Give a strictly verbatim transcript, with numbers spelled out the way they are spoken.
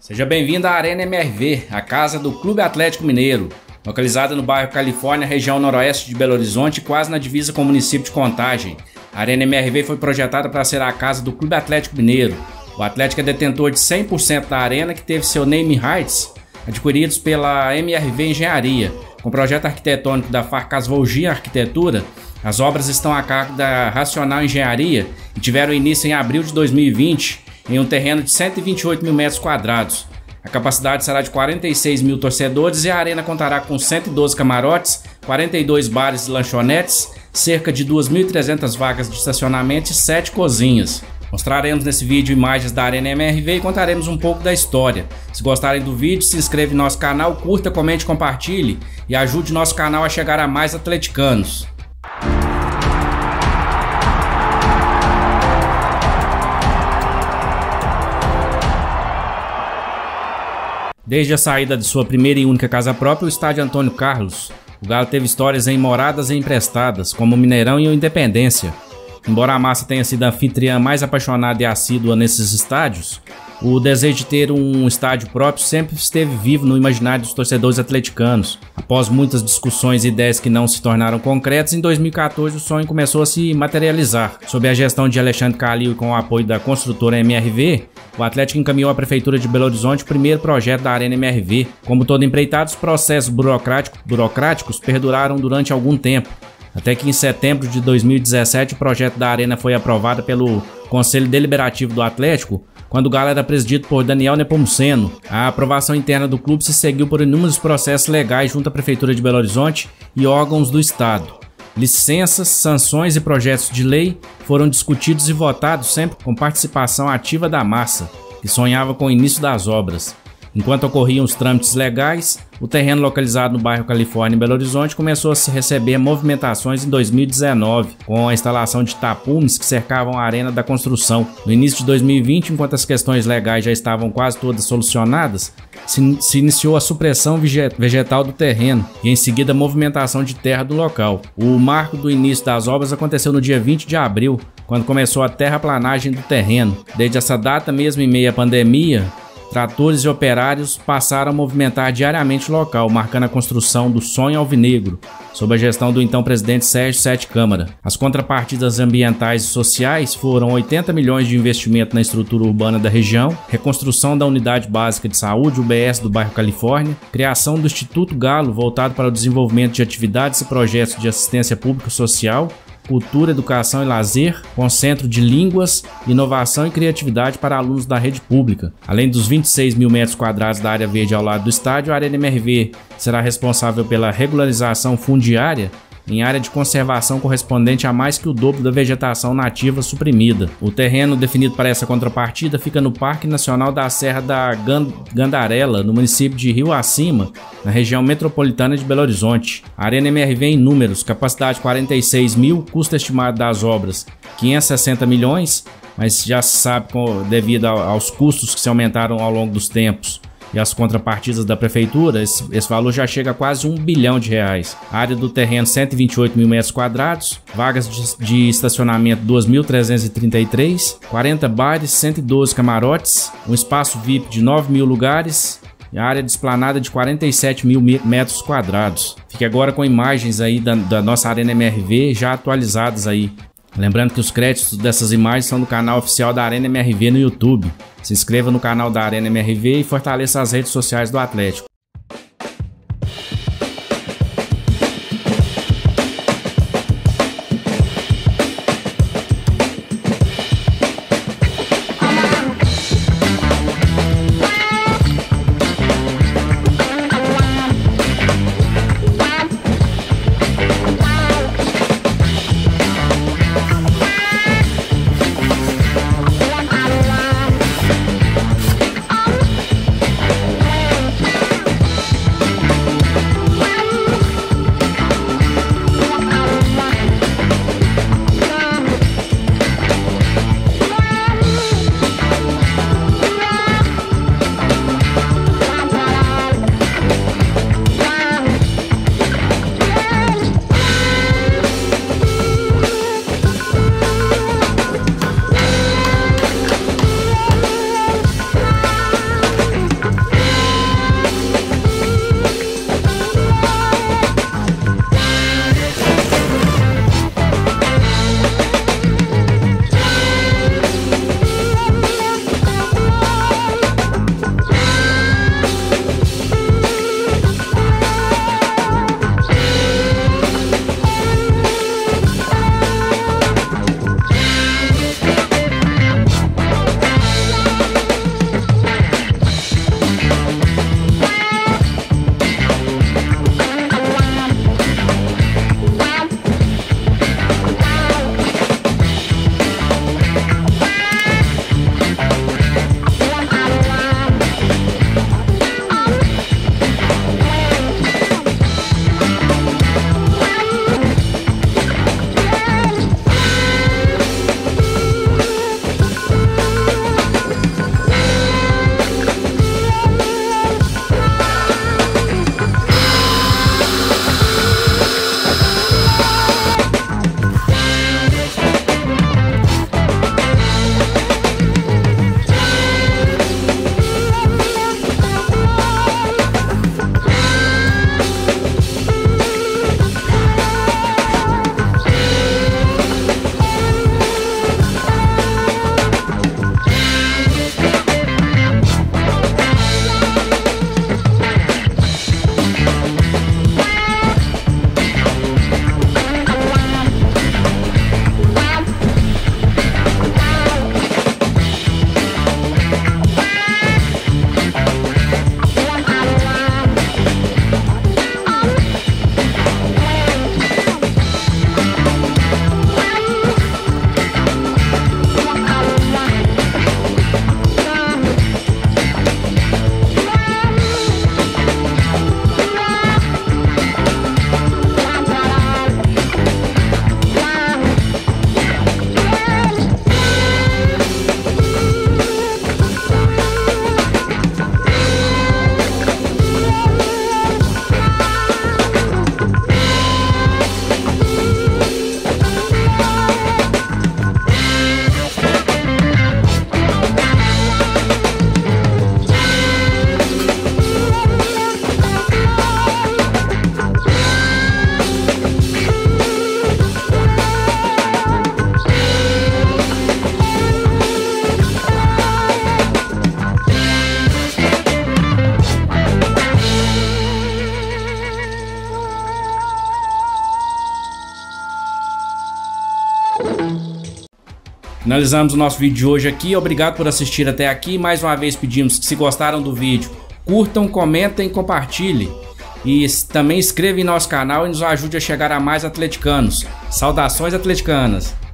Seja bem-vindo à Arena M R V, a casa do Clube Atlético Mineiro. Localizada no bairro Califórnia, região noroeste de Belo Horizonte, quase na divisa com o município de Contagem. A Arena M R V foi projetada para ser a casa do Clube Atlético Mineiro. O Atlético é detentor de cem por cento da arena, que teve seu name rights adquiridos pela M R V Engenharia. Com o projeto arquitetônico da Farcas Volgini Arquitetura, as obras estão a cargo da Racional Engenharia e tiveram início em abril de dois mil e vinte. Em um terreno de cento e vinte e oito mil metros quadrados. A capacidade será de quarenta e seis mil torcedores e a arena contará com cento e doze camarotes, quarenta e dois bares e lanchonetes, cerca de duas mil e trezentas vagas de estacionamento e sete cozinhas. Mostraremos nesse vídeo imagens da Arena M R V e contaremos um pouco da história. Se gostarem do vídeo, se inscreva em nosso canal, curta, comente, compartilhe e ajude nosso canal a chegar a mais atleticanos. Desde a saída de sua primeira e única casa própria, o estádio Antônio Carlos, o Galo teve histórias em moradas e emprestadas, como o Mineirão e o Independência. Embora a massa tenha sido a anfitriã mais apaixonada e assídua nesses estádios, o desejo de ter um estádio próprio sempre esteve vivo no imaginário dos torcedores atleticanos. Após muitas discussões e ideias que não se tornaram concretas, em dois mil e quatorze o sonho começou a se materializar. Sob a gestão de Alexandre Calil e com o apoio da construtora M R V, o Atlético encaminhou à Prefeitura de Belo Horizonte o primeiro projeto da Arena M R V. Como todo empreitado, os processos burocrático, burocráticos perduraram durante algum tempo, até que em setembro de dois mil e dezessete o projeto da Arena foi aprovado pelo Conselho Deliberativo do Atlético, quando o Galo era presidido por Daniel Nepomuceno. A aprovação interna do clube se seguiu por inúmeros processos legais junto à Prefeitura de Belo Horizonte e órgãos do Estado. Licenças, sanções e projetos de lei foram discutidos e votados sempre com participação ativa da massa, que sonhava com o início das obras. Enquanto ocorriam os trâmites legais, o terreno localizado no bairro Califórnia, em Belo Horizonte, começou a se receber movimentações em dois mil e dezenove, com a instalação de tapumes que cercavam a arena da construção. No início de dois mil e vinte, enquanto as questões legais já estavam quase todas solucionadas, se, se iniciou a supressão vegetal do terreno e, em seguida, a movimentação de terra do local. O marco do início das obras aconteceu no dia vinte de abril, quando começou a terraplanagem do terreno. Desde essa data, mesmo em meio à pandemia, tratores e operários passaram a movimentar diariamente o local, marcando a construção do sonho alvinegro, sob a gestão do então presidente Sérgio Sete Câmara. As contrapartidas ambientais e sociais foram oitenta milhões de investimento na estrutura urbana da região, reconstrução da Unidade Básica de Saúde, U B S, do bairro Califórnia, criação do Instituto Galo, voltado para o desenvolvimento de atividades e projetos de assistência pública social, cultura, educação e lazer, com centro de línguas, inovação e criatividade para alunos da rede pública. Além dos vinte e seis mil metros quadrados da área verde ao lado do estádio, a Arena M R V será responsável pela regularização fundiária em área de conservação correspondente a mais que o dobro da vegetação nativa suprimida. O terreno definido para essa contrapartida fica no Parque Nacional da Serra da Gan-Gandarela, no município de Rio Acima, na região metropolitana de Belo Horizonte. A Arena M R V em números, capacidade quarenta e seis mil, custo estimado das obras quinhentos e sessenta milhões, mas já se sabe, devido aos custos que se aumentaram ao longo dos tempos, e as contrapartidas da prefeitura, esse, esse valor já chega a quase um bilhão de reais. A área do terreno, cento e vinte e oito mil metros quadrados, vagas de, de estacionamento duas mil trezentos e trinta e três, quarenta bares, cento e doze camarotes, um espaço V I P de nove mil lugares e a área de esplanada de quarenta e sete mil metros quadrados. Fique agora com imagens aí da, da nossa Arena M R V já atualizadas aí. Lembrando que os créditos dessas imagens são do canal oficial da Arena M R V no YouTube. Se inscreva no canal da Arena M R V e fortaleça as redes sociais do Atlético. Finalizamos o nosso vídeo de hoje aqui, obrigado por assistir até aqui. Mais uma vez pedimos que, se gostaram do vídeo, curtam, comentem, compartilhem. E também inscreva em nosso canal e nos ajude a chegar a mais atleticanos. Saudações atleticanas!